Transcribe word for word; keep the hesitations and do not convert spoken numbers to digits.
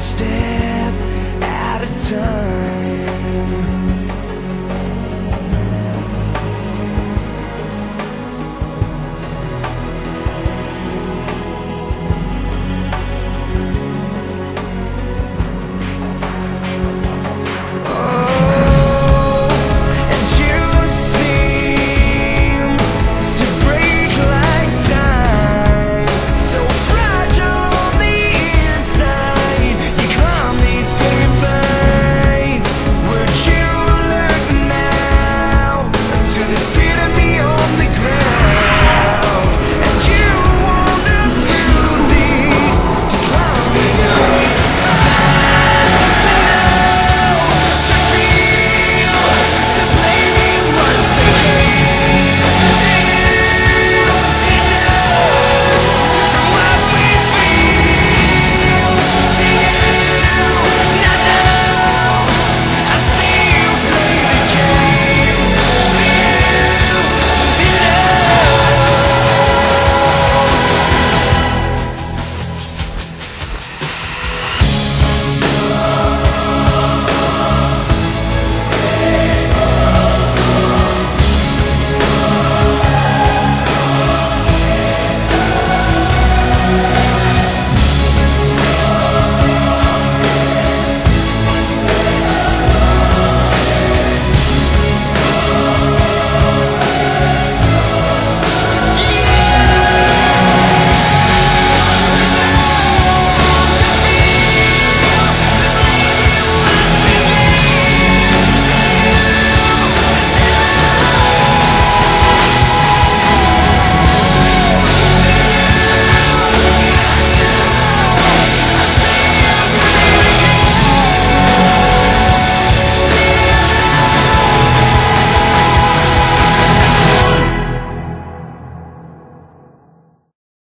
step at a time.